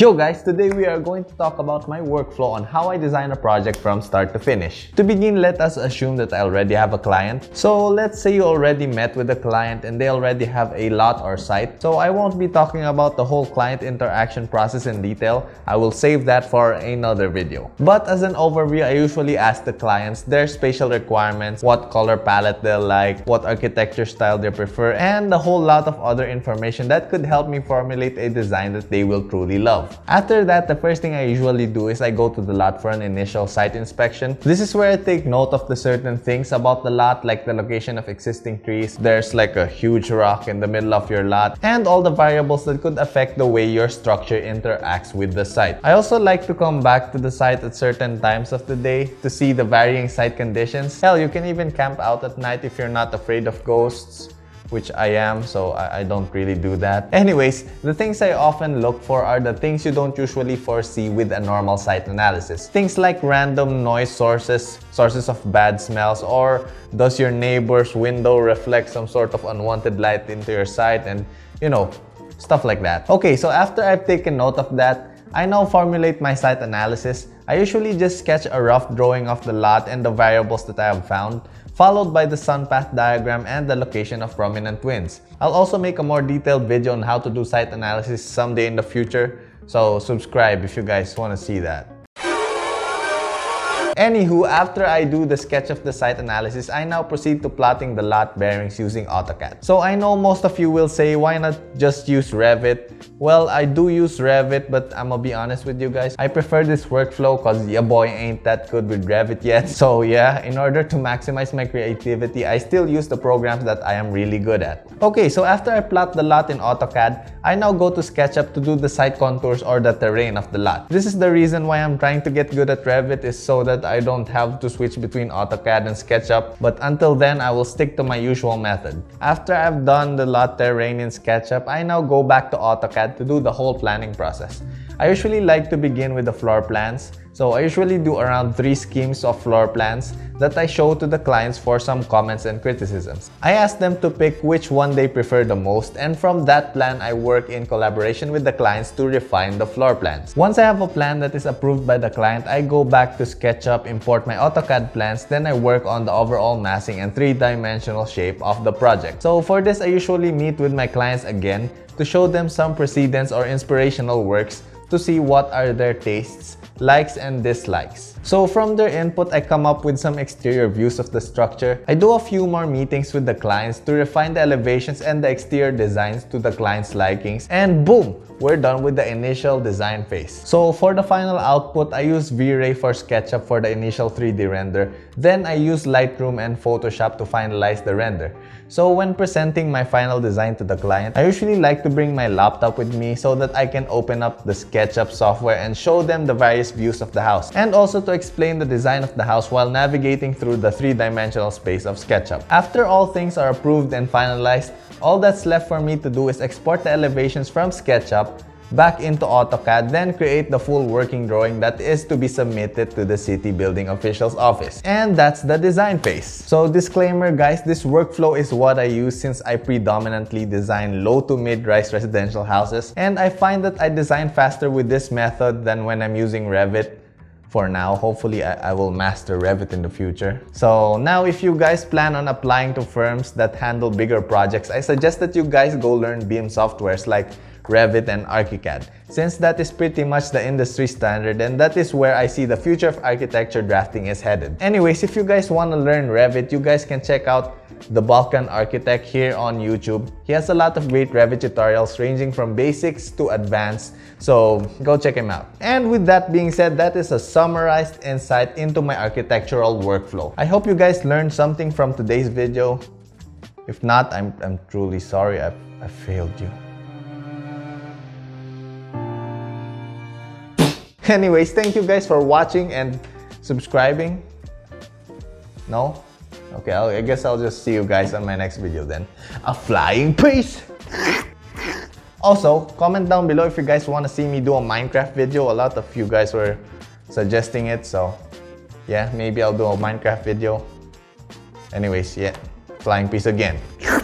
Yo guys, today we are going to talk about my workflow on how I design a project from start to finish. To begin, let us assume that I already have a client. So let's say you already met with a client and they already have a lot or site. So I won't be talking about the whole client interaction process in detail. I will save that for another video. But as an overview, I usually ask the clients their spatial requirements, what color palette they like, what architecture style they prefer, and a whole lot of other information that could help me formulate a design that they will truly love. After that, the first thing I usually do is I go to the lot for an initial site inspection. This is where I take note of the certain things about the lot, like the location of existing trees, there's like a huge rock in the middle of your lot, and all the variables that could affect the way your structure interacts with the site. I also like to come back to the site at certain times of the day to see the varying site conditions. Hell, you can even camp out at night if you're not afraid of ghosts, which I am, so I don't really do that. Anyways, the things I often look for are the things you don't usually foresee with a normal site analysis. Things like random noise sources, sources of bad smells, or does your neighbor's window reflect some sort of unwanted light into your site, and you know, stuff like that. Okay, so after I've taken note of that, I now formulate my site analysis. I usually just sketch a rough drawing of the lot and the variables that I have found, followed by the sun path diagram and the location of prominent winds. I'll also make a more detailed video on how to do site analysis someday in the future, so subscribe if you guys want to see that. Anywho, after I do the sketch of the site analysis, I now proceed to plotting the lot bearings using AutoCAD. So I know most of you will say, why not just use Revit? Well, I do use Revit, but I'm gonna be honest with you guys. I prefer this workflow because ya boy ain't that good with Revit yet. So yeah, in order to maximize my creativity, I still use the programs that I am really good at. Okay, so after I plot the lot in AutoCAD, I now go to SketchUp to do the site contours or the terrain of the lot. This is the reason why I'm trying to get good at Revit, is so that I don't have to switch between AutoCAD and SketchUp, but until then, I will stick to my usual method. After I've done the lot terrain in SketchUp, I now go back to AutoCAD to do the whole planning process. I usually like to begin with the floor plans, so I usually do around 3 schemes of floor plans that I show to the clients for some comments and criticisms. I ask them to pick which one they prefer the most, and from that plan, I work in collaboration with the clients to refine the floor plans. Once I have a plan that is approved by the client, I go back to SketchUp, import my AutoCAD plans, then I work on the overall massing and 3-dimensional shape of the project. So for this, I usually meet with my clients again to show them some precedents or inspirational works to see what are their tastes, likes, and dislikes. So from their input, I come up with some exterior views of the structure. I do a few more meetings with the clients to refine the elevations and the exterior designs to the client's likings, and boom! We're done with the initial design phase. So for the final output, I use V-Ray for SketchUp for the initial 3D render. Then I use Lightroom and Photoshop to finalize the render. So when presenting my final design to the client, I usually like to bring my laptop with me so that I can open up the SketchUp software and show them the various views of the house, and also to explain the design of the house while navigating through the 3-dimensional space of SketchUp. After all things are approved and finalized, all that's left for me to do is export the elevations from SketchUp back into AutoCAD, then create the full working drawing that is to be submitted to the city building official's office. And that's the design phase. So disclaimer guys, this workflow is what I use since I predominantly design low to mid-rise residential houses, and I find that I design faster with this method than when I'm using Revit. For now, hopefully I will master Revit in the future. So now if you guys plan on applying to firms that handle bigger projects, I suggest that you guys go learn BIM softwares like Revit and Archicad, since that is pretty much the industry standard, and that is where I see the future of architecture drafting is headed. Anyways, if you guys want to learn Revit, you guys can check out the Balkan Architect here on YouTube. He has a lot of great Revit tutorials ranging from basics to advanced, so go check him out. And with that being said, that is a summarized insight into my architectural workflow. I hope you guys learned something from today's video. If not, I'm truly sorry, I failed you. Anyways, thank you guys for watching and subscribing. No? Okay, I guess I'll just see you guys on my next video then. A flying peace! Also, comment down below if you guys want to see me do a Minecraft video. A lot of you guys were suggesting it, so yeah, maybe I'll do a Minecraft video. Anyways, yeah, flying peace again.